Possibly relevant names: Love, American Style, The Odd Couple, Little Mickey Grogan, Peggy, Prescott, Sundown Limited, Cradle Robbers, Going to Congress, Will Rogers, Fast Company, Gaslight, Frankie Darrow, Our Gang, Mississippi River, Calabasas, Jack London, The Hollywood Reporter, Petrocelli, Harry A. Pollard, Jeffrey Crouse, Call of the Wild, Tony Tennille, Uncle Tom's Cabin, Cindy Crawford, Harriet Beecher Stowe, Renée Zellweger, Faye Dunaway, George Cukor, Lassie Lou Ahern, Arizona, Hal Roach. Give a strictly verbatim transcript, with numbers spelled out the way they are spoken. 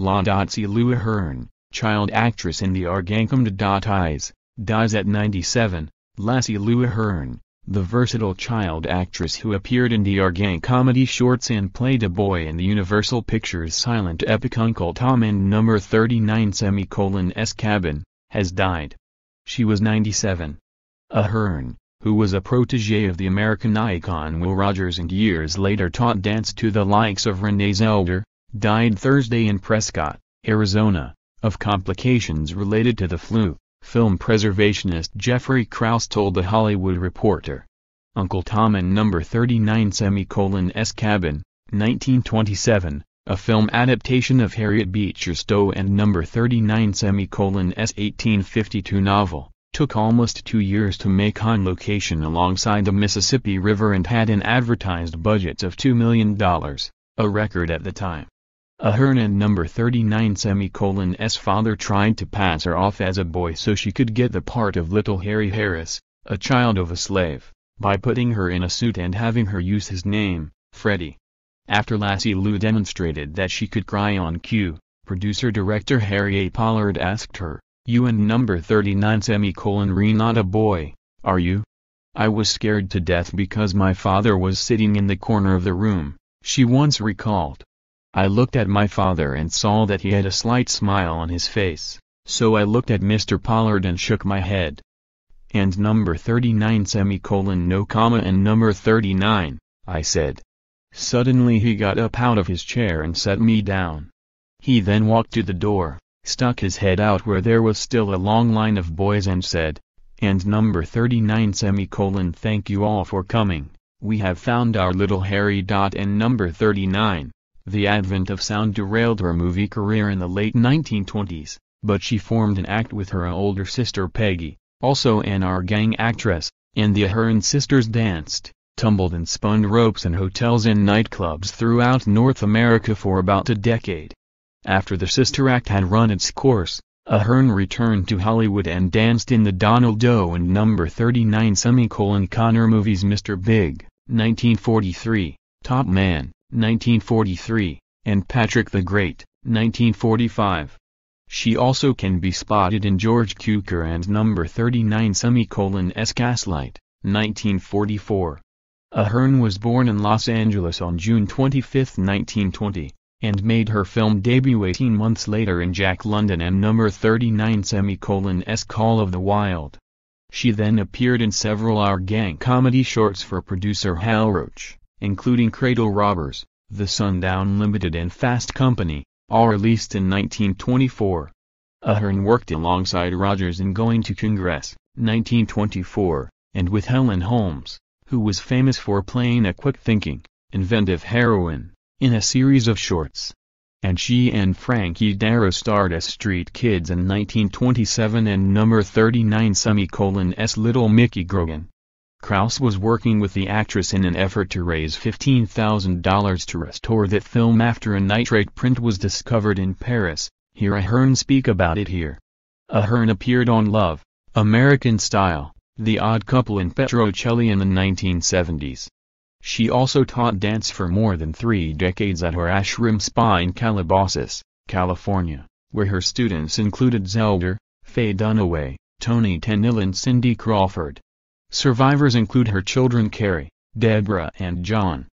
Lassie Lou Ahern, child actress in the Our Gang Eyes, dies at ninety-seven. Lassie Lou Ahern, the versatile child actress who appeared in the Our Gang comedy shorts and played a boy in the Universal Pictures silent epic Uncle Tom and number thirty-nine's Cabin, has died. She was ninety-seven. Ahern, who was a protege of the American icon Will Rogers and years later taught dance to the likes of Renée Zellweger, died Thursday in Prescott, Arizona, of complications related to the flu, film preservationist Jeffrey Crouse told The Hollywood Reporter. Uncle Tom and number thirty-nine's Cabin, nineteen twenty-seven, a film adaptation of Harriet Beecher Stowe and number thirty-nine's eighteen fifty-two novel, took almost two years to make on location alongside the Mississippi River and had an advertised budget of two million dollars. A record at the time. Ahern and number thirty-nine's father tried to pass her off as a boy so she could get the part of Little Harry Harris, a child of a slave, by putting her in a suit and having her use his name, Freddie. After Lassie Lou demonstrated that she could cry on cue, producer-director Harry A. Pollard asked her, "You and number thirty-nine's not a boy, are you? I was scared to death because my father was sitting in the corner of the room," she once recalled. "I looked at my father and saw that he had a slight smile on his face, so I looked at Mister Pollard and shook my head." And number thirty-nine no comma and number thirty-nine, I said. Suddenly he got up out of his chair and set me down. He then walked to the door, stuck his head out where there was still a long line of boys and said, "And number thirty-nine thank you all for coming. We have found our Little Harry." And number thirty-nine. The advent of sound derailed her movie career in the late nineteen twenties, but she formed an act with her older sister Peggy, also an Our Gang actress, and the Ahern sisters danced, tumbled and spun ropes in hotels and nightclubs throughout North America for about a decade. After the sister act had run its course, Ahern returned to Hollywood and danced in the Donald O. and number thirty-nine Connor movies Mister Big, nineteen forty-three, Top Man, nineteen forty-three, and Patrick the Great, nineteen forty-five. She also can be spotted in George Cukor and number thirty-nine's Gaslight, nineteen forty-four. Ahern was born in Los Angeles on June twenty-fifth, nineteen twenty, and made her film debut eighteen months later in Jack London and number thirty-nine's Call of the Wild. She then appeared in several Our Gang comedy shorts for producer Hal Roach, including Cradle Robbers, The Sundown Limited and Fast Company, all released in nineteen twenty-four. Ahern worked alongside Rogers in Going to Congress, nineteen twenty-four, and with Helen Holmes, who was famous for playing a quick-thinking, inventive heroine, in a series of shorts. And she and Frankie Darrow starred as street kids in nineteen twenty-seven and number thirty-nine's Little Mickey Grogan. Crouse was working with the actress in an effort to raise fifteen thousand dollars to restore that film after a nitrate print was discovered in Paris. Hear Ahern speak about it here. Ahern appeared on Love, American Style, The Odd Couple and Petrocelli in the nineteen seventies. She also taught dance for more than three decades at her ashram spa in Calabasas, California, where her students included Zellweger, Faye Dunaway, Tony Tennille and Cindy Crawford. Survivors include her children Carrie, Deborah and John,